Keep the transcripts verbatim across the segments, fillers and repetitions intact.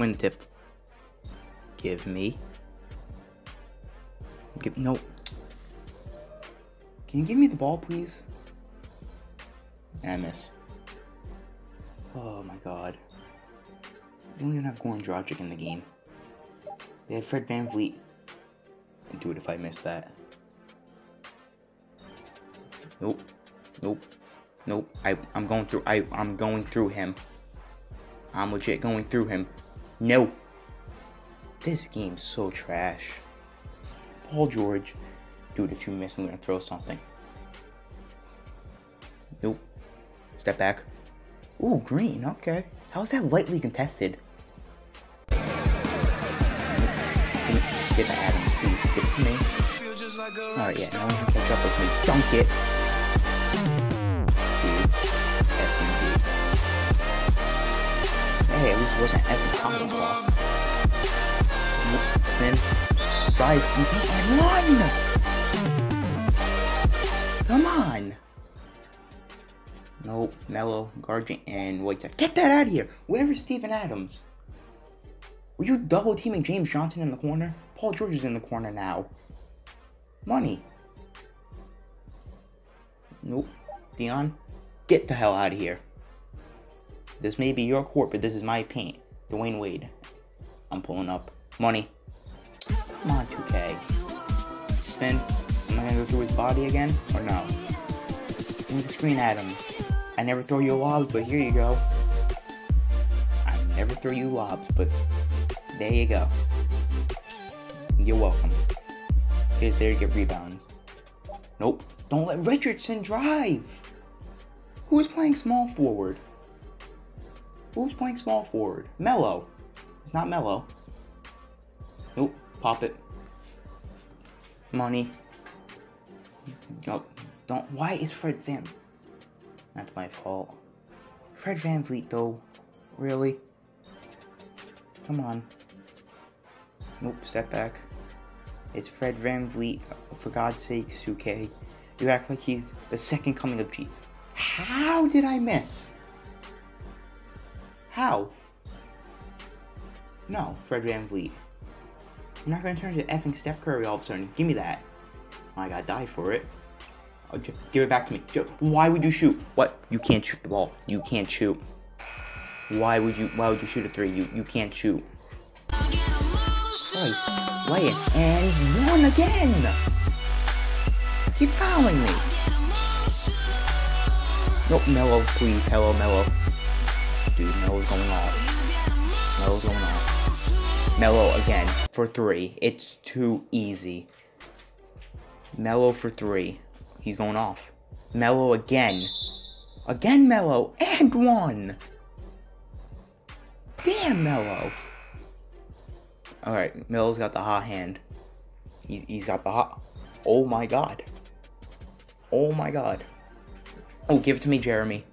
Win tip. Give me. Give, no. Can you give me the ball, please? I miss. Oh my god. They don't even have Goran Dragic in the game. They had Fred VanVleet. I'd do it if I missed that. Nope. Nope. Nope. I, I'm going through. I, I'm going through him. I'm legit going through him. No. This game's so trash. Paul George. Dude, if you miss, I'm going to throw something. Nope. Step back. Ooh, green. Okay. How is that lightly contested? Get the Adams, please. Get it to me. Alright, yeah. Now we can catch up with me. Dunk it. Dude. F M G. Hey, at least it wasn't F M G combo block. Spin. Drive. Run! Come on! Nope, Melo, Guardian, and Whiteside. Get that out of here! Where is Steven Adams? Were you double teaming James Johnson in the corner? Paul George is in the corner now. Money. Nope. Dion, get the hell out of here. This may be your court, but this is my paint. Dwyane Wade. I'm pulling up. Money. Come on, two K. Spin. Am I gonna go through his body again? Or no? Give me the screen, Adams. I never throw you lobs, but here you go. I never throw you lobs, but there you go. You're welcome. Here's there to get rebounds. Nope. Don't let Richardson drive. Who's playing small forward? Who's playing small forward? Melo. It's not Melo. Nope. Pop it. Money. Nope. Don't. Why is Fred Van? That's my fault. Fred VanVleet, though. Really? Come on. Nope, step back. It's Fred VanVleet. For God's sake, two K. You act like he's the second coming of G. How did I miss? How? No, Fred VanVleet. You're not going to turn to effing Steph Curry all of a sudden. Give me that. I gotta die for it. Oh, give it back to me. Why would you shoot? What? You can't shoot the ball. You can't shoot. Why would you? Why would you shoot a three? You you can't shoot. Nice. Lay it and one again. Keep fouling me. Nope, Melo, please. Hello, Melo. Dude, Melo's going off. Melo's going off. Melo again for three. It's too easy. Melo for three. He's going off. Melo again. Again, Melo. And one. Damn, Melo. Alright, Melo's got the hot hand. He's, he's got the hot... Oh, my God. Oh, my God. Oh, give it to me, Jeremy.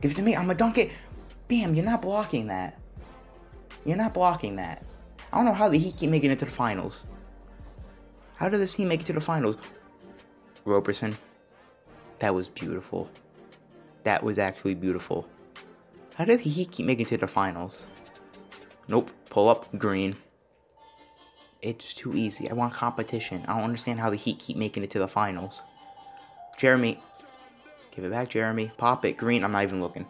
Give it to me. I'm going to dunk it. Bam, you're not blocking that. You're not blocking that. I don't know how the Heat keep making it to the finals. How did this team make it to the finals? Roberson, that was beautiful. That was actually beautiful. How did he keep making it to the finals? Nope. Pull up. Green. It's too easy. I want competition. I don't understand how the Heat keep making it to the finals. Jeremy. Give it back, Jeremy. Pop it. Green. I'm not even looking.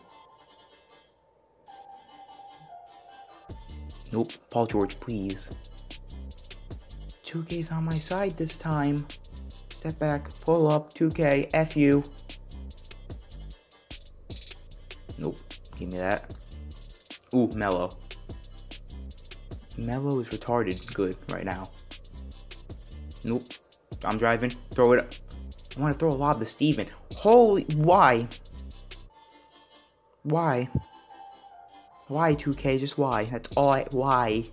Nope. Paul George, please. two K's on my side this time. Step back, pull up, two K, F you. Nope, give me that. Ooh, Melo. Melo is retarded good right now. Nope, I'm driving, throw it up. I want to throw a lob to Steven. Holy, why? Why? Why, two K, just why? That's all I, why?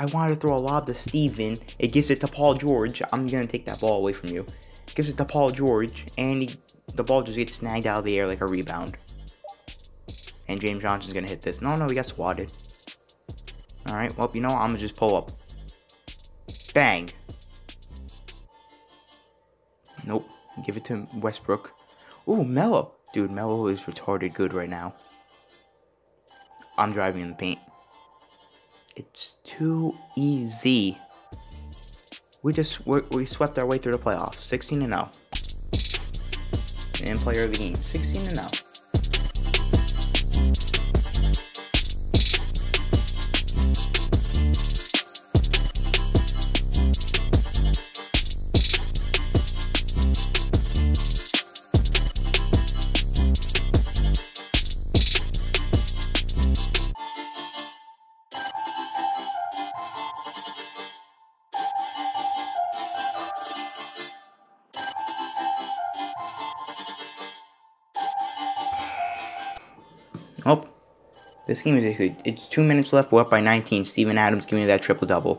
I wanted to throw a lob to Steven. It gives it to Paul George. I'm going to take that ball away from you. It gives it to Paul George. And he, the ball just gets snagged out of the air like a rebound. And James Johnson's going to hit this. No, no, he got swatted. Alright, well, you know what? I'm going to just pull up. Bang. Nope. Give it to Westbrook. Ooh, Melo. Dude, Melo is retarded good right now. I'm driving in the paint. It's too easy. We just we, we swept our way through the playoffs, sixteen and oh. And player of the game, sixteen and oh. Oh, this game is huge. It's two minutes left. We're up by nineteen. Steven Adams, give me that triple-double.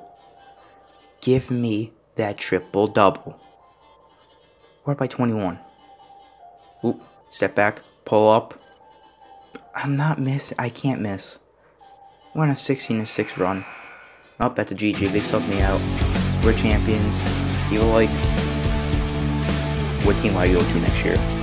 Give me that triple-double. We're up by twenty-one. Oop, step back. Pull up. I'm not miss. I can't miss. We're on a sixteen to six run. Oh, that's a G G. They subbed me out. We're champions. You're like, what team are you going to next year?